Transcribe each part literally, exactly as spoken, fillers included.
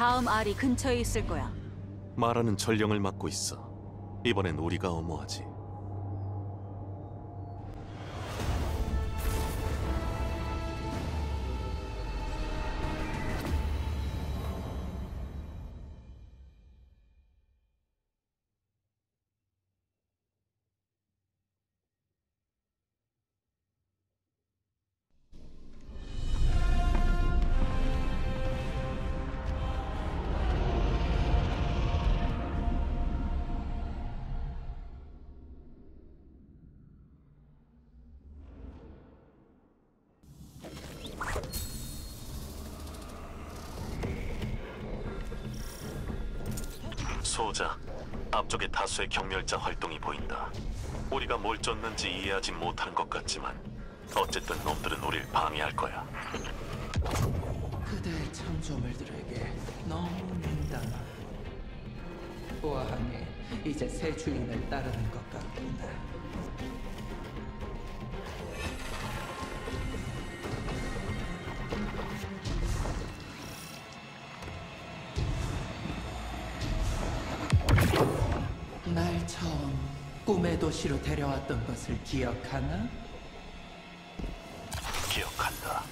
다음 알이 근처에 있을 거야. 말하는 전령을 맡고 있어. 이번엔 우리가 어머하지. 소자, 앞쪽에 다수의 경멸자 활동이 보인다. 우리가 뭘 쫓는지 이해하지 못하는 것 같지만 어쨌든 놈들은 우릴 방해할 거야. 그대의 창조물들에게 너무 민감한 보아하니 이제 새 주인을 따르는 것 같구나. 날 처음 꿈의 도시로 데려왔던 것을 기억하나? 기억한다.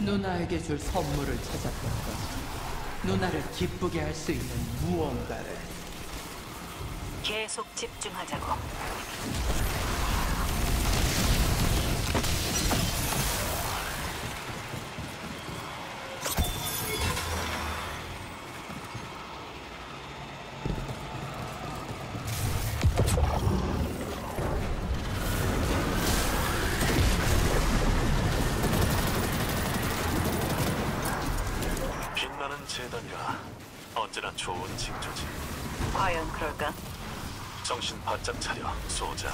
누나에게 줄 선물을 찾았던 것. 누나를 기쁘게 할 수 있는 무언가를. 계속 집중하자고. 재단이라 언제나 좋은 징조지. 과연 그럴까? 정신 바짝 차려, 소자.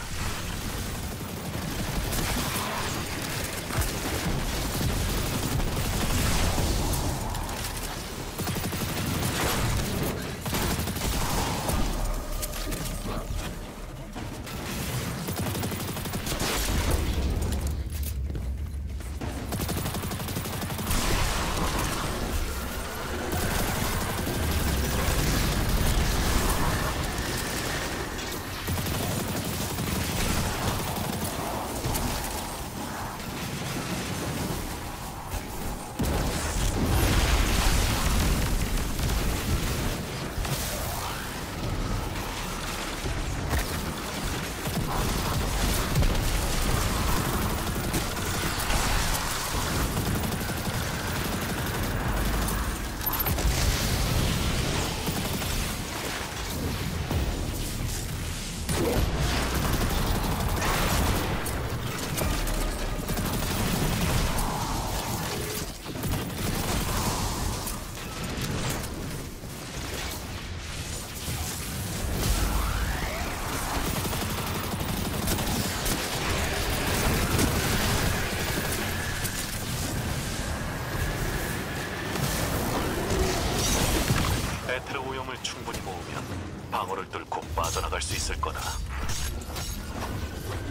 에테르 오염을 충분히 모으면 방어를 뚫고 빠져나갈 수 있을 거다.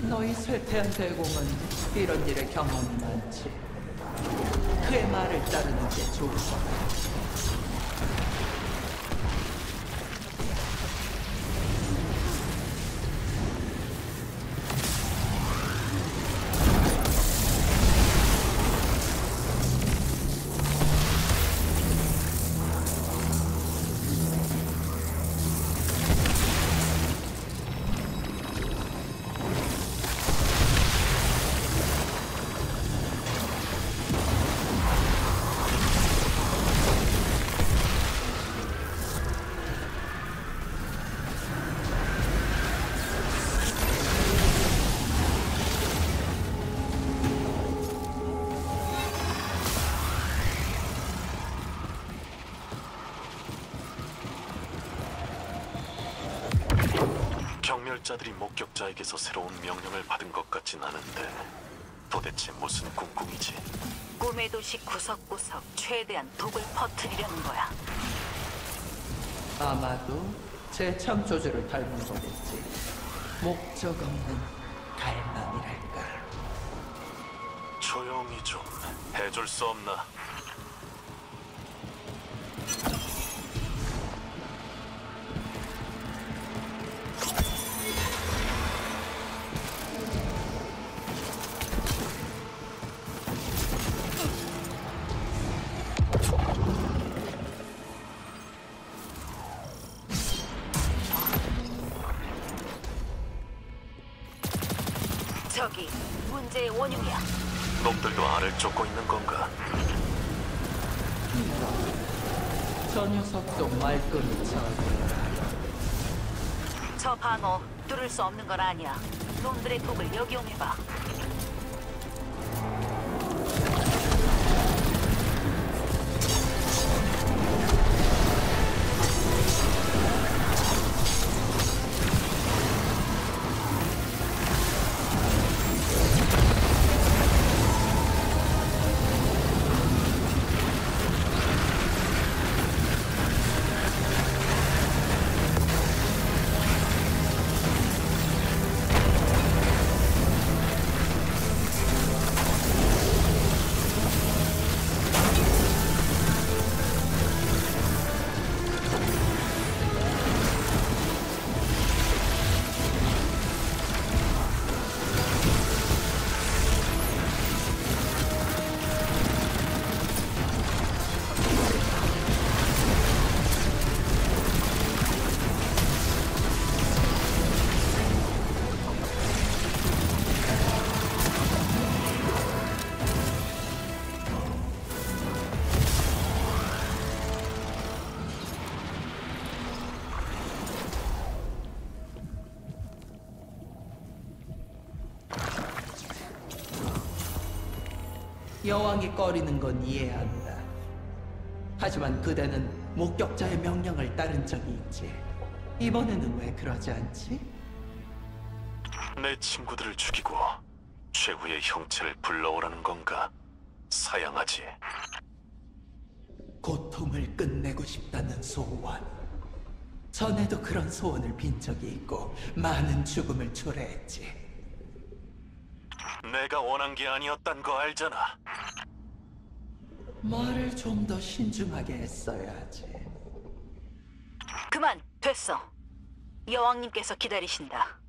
너희 쇠퇴한 대공은 이런 일에 경험이 많지. 그의 말을 따르는 게 좋을 거다. 경멸자들이 목격자에게서 새로운 명령을 받은 것 같진 않은데 도대체 무슨 꿍꿍이지? 꿈의 도시 구석구석 최대한 독을 퍼뜨리려는 거야. 아마도 제 창조주를 닮은 거겠지. 목적 없는 갈망이랄까. 조용히 좀 해줄 수 없나? 저기 문제의 원흉이야. 놈들도 알을 쫓고 있는 건가? 저 녀석도 말끔히 차지. 저 방어 뚫을 수 없는 건 아니야. 놈들의 독을 역용해봐. 여왕이 꺼리는 건 이해한다. 하지만 그대는 목격자의 명령을 따른 적이 있지. 이번에는 왜 그러지 않지? 내 친구들을 죽이고 최후의 형체를 불러오라는 건가? 사양하지. 고통을 끝내고 싶다는 소원. 전에도 그런 소원을 빈 적이 있고 많은 죽음을 초래했지. 내가 원한 게 아니었단 거 알잖아. 말을 좀 더 신중하게 했어야지. 그만, 됐어. 여왕님께서 기다리신다.